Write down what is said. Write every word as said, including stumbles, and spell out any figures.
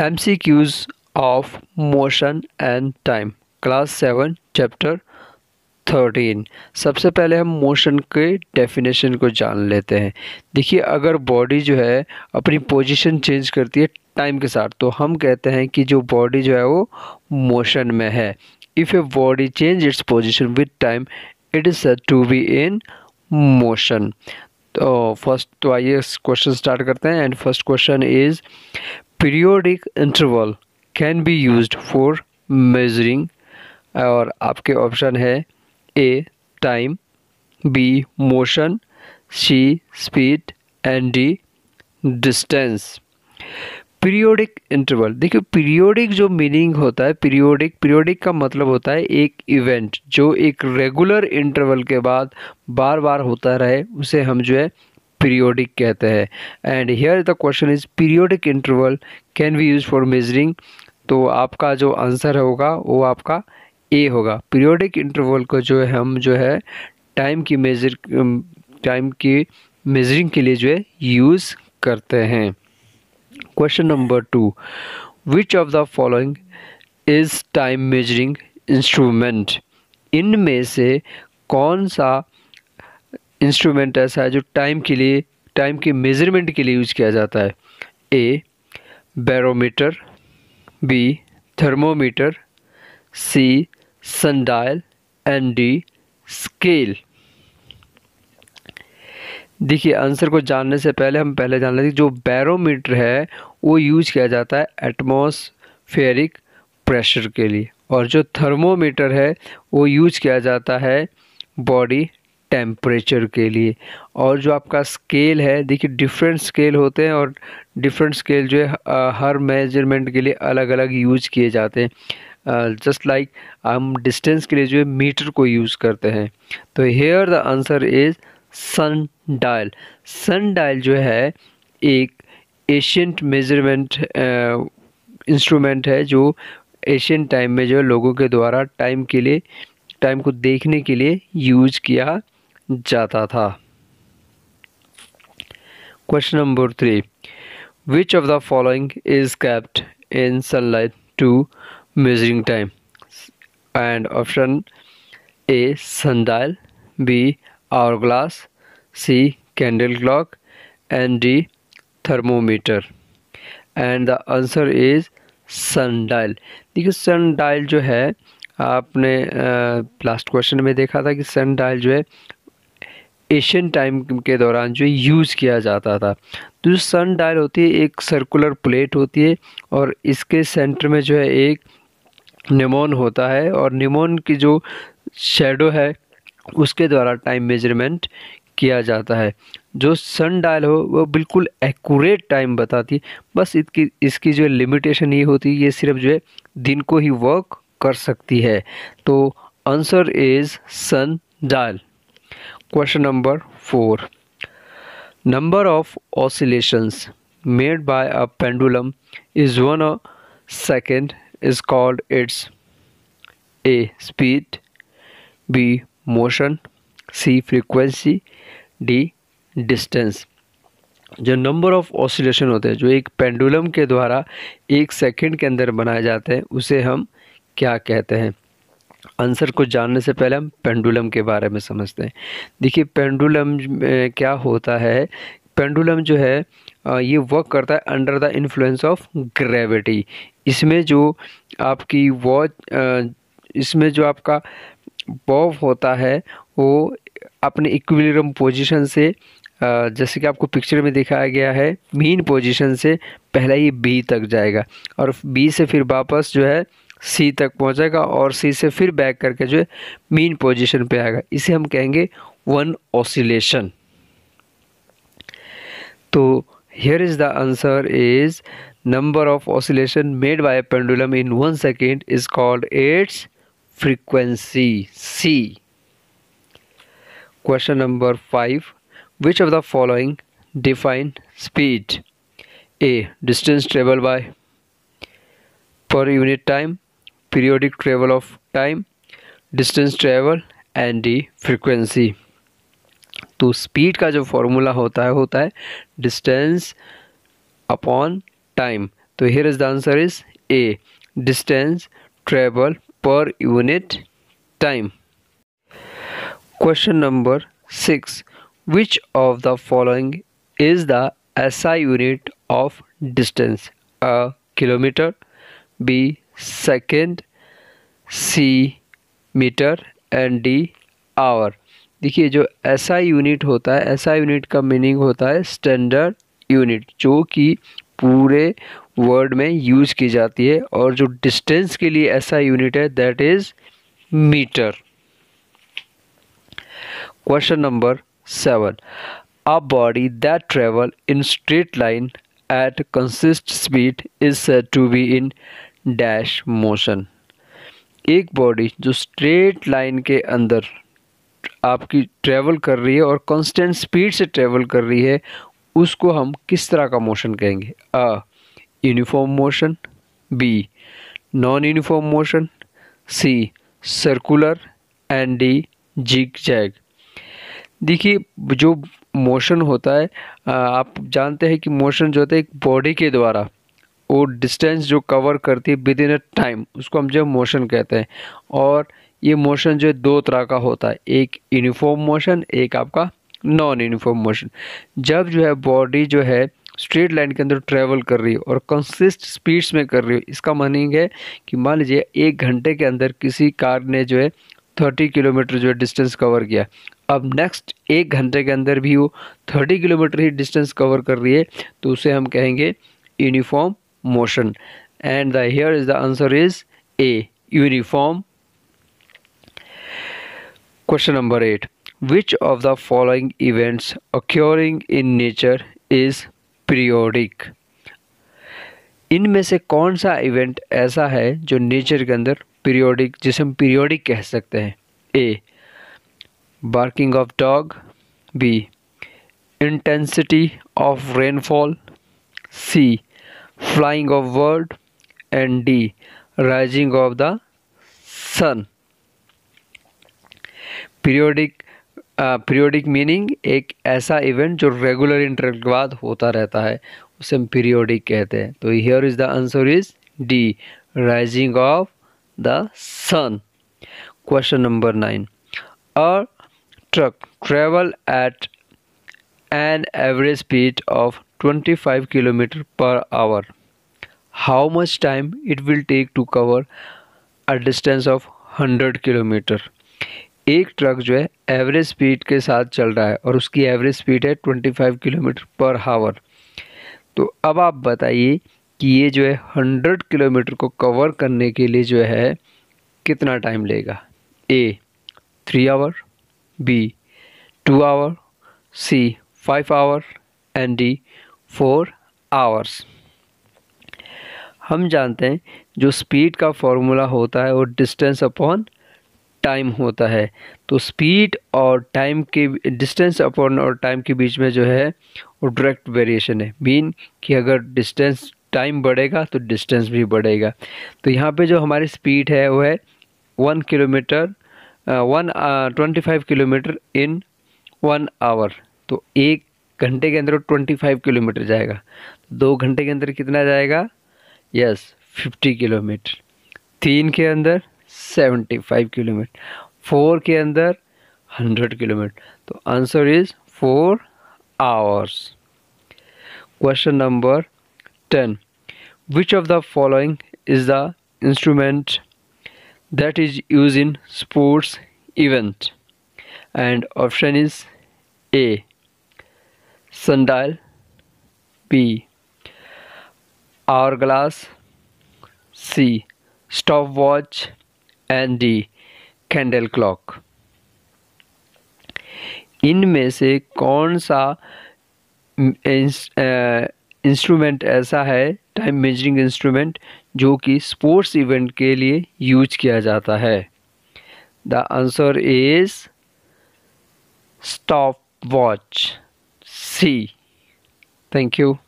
M C Qs of Motion and Time, Class seven, Chapter thirteen. सबसे पहले हम motion के डेफिनेशन को जान लेते हैं। देखिए, अगर बॉडी जो है अपनी पोजीशन चेंज करती है टाइम के साथ, तो हम कहते हैं कि जो बॉडी जो है वो मोशन में है। If a body change its position with time it is said to be in motion. तो फर्स्ट तो आइए क्वेश्चन स्टार्ट करते हैं। And first question is periodic interval can be used for measuring, और आपके ऑप्शन है A time, B motion, C speed and D distance. Periodic interval, देखिए periodic जो मीनिंग होता है, पीरियोडिक पीरियोडिक का मतलब होता है एक इवेंट जो एक रेगुलर इंटरवल के बाद बार बार होता रहे, उसे हम जो है पीरियोडिक कहते हैं। And here the question is periodic interval can be use for measuring, तो आपका जो आंसर होगा वो आपका ए होगा। पीरियोडिक इंटरवल को जो है हम जो है टाइम की मेजर टाइम की मेजरिंग के लिए जो है यूज़ करते हैं। Question number two, which of the following is time measuring instrument, इनमें से कौन सा इंस्ट्रूमेंट ऐसा है जो टाइम के लिए टाइम के मेजरमेंट के लिए यूज किया जाता है। A barometer, B thermometer, C sundial and D scale. देखिए आंसर को जानने से पहले हम पहले जान लेते हैं जो बैरोमीटर है वो यूज किया जाता है एटमॉस्फेरिक प्रेशर के लिए, और जो थर्मोमीटर है वो यूज किया जाता है बॉडी टेम्परेचर के लिए, और जो आपका स्केल है, देखिए डिफरेंट स्केल होते हैं और डिफरेंट स्केल जो है हर मेजरमेंट के लिए अलग अलग यूज किए जाते हैं। जस्ट लाइक हम डिस्टेंस के लिए जो है मीटर को यूज़ करते हैं। तो here the answer is sun dial. Sun dial जो है एक एशियंट मेजरमेंट इंस्ट्रूमेंट है जो एशियंट टाइम में जो लोगों के द्वारा टाइम के लिए टाइम को देखने के लिए यूज किया जाता था। Question number three, which of the following is kept in sunlight to measuring time, and option A sundial, B hourglass, C candle clock and D thermometer, and the answer is sundial। देखिए sundial जो है आपने last question में देखा था कि sundial जो है एशियन टाइम के दौरान जो यूज़ किया जाता था। तो जो sundial होती है एक सर्कुलर प्लेट होती है और इसके सेंटर में जो है एक निमोन होता है, और निमोन की जो शेडो है उसके द्वारा टाइम मेजरमेंट किया जाता है। जो सन डायल हो वो बिल्कुल एक्यूरेट टाइम बताती है, बस इसकी इसकी जो लिमिटेशन ये होती है ये सिर्फ जो है दिन को ही वर्क कर सकती है। तो answer is sun dial. Question number four, number of oscillations made by a pendulum is one a second is called its A speed, B motion, C frequency, D distance। जो नंबर ऑफ ऑसिलेशन होते हैं जो एक pendulum के द्वारा एक second के अंदर बनाए जाते हैं उसे हम क्या कहते हैं। आंसर को जानने से पहले हम पेंडुलम के बारे में समझते हैं। देखिए पेंडुलम क्या होता है, पेंडुलम जो है ये वर्क करता है under the influence of gravity. इसमें जो आपकी वॉच इसमें जो आपका बॉब होता है वो अपने इक्विलिब्रियम पोजीशन से, जैसे कि आपको पिक्चर में दिखाया गया है, मीन पोजीशन से पहले ये बी तक जाएगा और बी से फिर वापस जो है सी तक पहुंचेगा और सी से फिर बैक करके जो है मीन पोजीशन पे आएगा। इसे हम कहेंगे वन ऑसिलेशन। तो here is the answer is number of oscillation made by a pendulum in one second is called its frequency, C. Question number five, which of the following define speed? A distance traveled by per unit time, periodic travel of time, distance travel and D frequency। तो speed का जो formula होता है होता है distance upon time. So here is the answer is A, distance travel per unit time. Question number six. Which of the following is the S I unit of distance? A, kilometer, B, second, C, metre and D hour. देखिए जो SI unit होता है, SI unit का meaning होता है standard unit, जो कि पूरे वर्ड में यूज़ की जाती है. और जो डिस्टेंस के लिए एसआई यूनिट है that is metre. Question number seven. A body that travel in straight line at consist speed is said to be in dash motion. एक बॉडी जो स्ट्रेट लाइन के अंदर आपकी ट्रैवल कर रही है और कांस्टेंट स्पीड से ट्रैवल कर रही है, उसको हम किस तरह का मोशन कहेंगे? A, uniform motion, B, non uniform motion, C, circular and D zigzag. देखिए जो मोशन होता है, आप जानते हैं कि मोशन जो होता है एक बॉडी के द्वारा वो डिस्टेंस जो कवर करती है विद इन अ टाइम, उसको हम जो मोशन कहते हैं. और ये मोशन जो दो तरह का होता है, एक यूनिफॉर्म मोशन, एक आपका नॉन यूनिफॉर्म मोशन. जब जो है बॉडी जो है स्ट्रेट लाइन के अंदर ट्रैवल कर रही है और कंसिस्ट स्पीड्स में कर रही है, इसका मीनिंग है कि मान लीजिए एक घंटे के अंदर किसी कार ने जो है थर्टी किलोमीटर जो है डिस्टेंस कवर किया. अब नेक्स्ट एक घंटे के अंदर भी वो थर्टी किलोमीटर ही डिस्टेंस कवर कर रही है, तो उसे हम कहेंगे uniform motion. And the here is the answer is A, uniform. Question number eight. Which of the following events occurring in nature is periodic? इनमें से कौन सा इवेंट ऐसा है जो नेचर के अंदर periodic, जिसे हम periodic कह सकते हैं? A, barking of dog, B, intensity of rainfall, C, flying of bird and D, rising of the sun. Periodic uh, periodic meaning एक ऐसा event जो regular interval के बाद होता रहता है, उसे हम periodic कहते हैं. तो here is the answer is D, rising of the sun. Question number nine. A truck travel at an average speed of twenty-five kilometer per hour. How much time it will take to cover a distance of one hundred kilometer? एक truck जो है average speed के साथ चल रहा है और उसकी एवरेज स्पीड है पच्चीस किलोमीटर पर आवर. तो अब आप बताइए कि ये जो है one hundred किलोमीटर को कवर करने के लिए जो है कितना टाइम लेगा? A, three hour, B, two hour, C, five hour and D, four hours. हम जानते हैं जो स्पीड का फॉर्मूला होता है वो डिस्टेंस अपॉन टाइम होता है. तो स्पीड और टाइम के, डिस्टेंस अपॉन और टाइम के बीच में जो है वो डायरेक्ट वेरिएशन है. मीन कि अगर डिस्टेंस टाइम बढ़ेगा तो डिस्टेंस भी बढ़ेगा. तो यहाँ पे जो हमारी स्पीड है वो है one kilometre one twenty five kilometre in one hour. तो एक घंटे के अंदर पच्चीस किलोमीटर जाएगा. दो घंटे के अंदर कितना जाएगा? यस, पचास किलोमीटर. तीन के अंदर पचहत्तर किलोमीटर. फोर के अंदर सौ किलोमीटर. तो answer is four hours. Question number ten. Which of the following is the instrument that is use in sports event? And option is A, sundial, B, hourglass, C, stopwatch and D, candle clock. इनमें से कौन सा instrument ऐसा है, time measuring instrument, जो कि sports event के लिए यूज किया जाता है? The answer is stopwatch, C. Thank you.